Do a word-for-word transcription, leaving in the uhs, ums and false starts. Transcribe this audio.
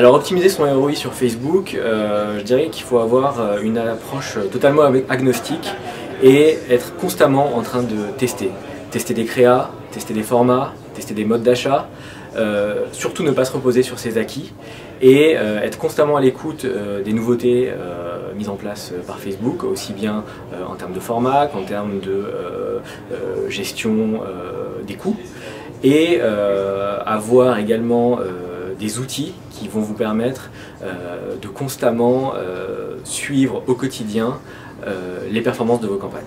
Alors optimiser son R O I sur Facebook, euh, je dirais qu'il faut avoir une approche totalement agnostique et être constamment en train de tester. Tester des créas, tester des formats, tester des modes d'achat, euh, surtout ne pas se reposer sur ses acquis et euh, être constamment à l'écoute euh, des nouveautés euh, mises en place euh, par Facebook, aussi bien euh, en termes de format qu'en termes de euh, euh, gestion euh, des coûts, et euh, avoir également euh, des outils qui vont vous permettre euh, de constamment euh, suivre au quotidien euh, les performances de vos campagnes.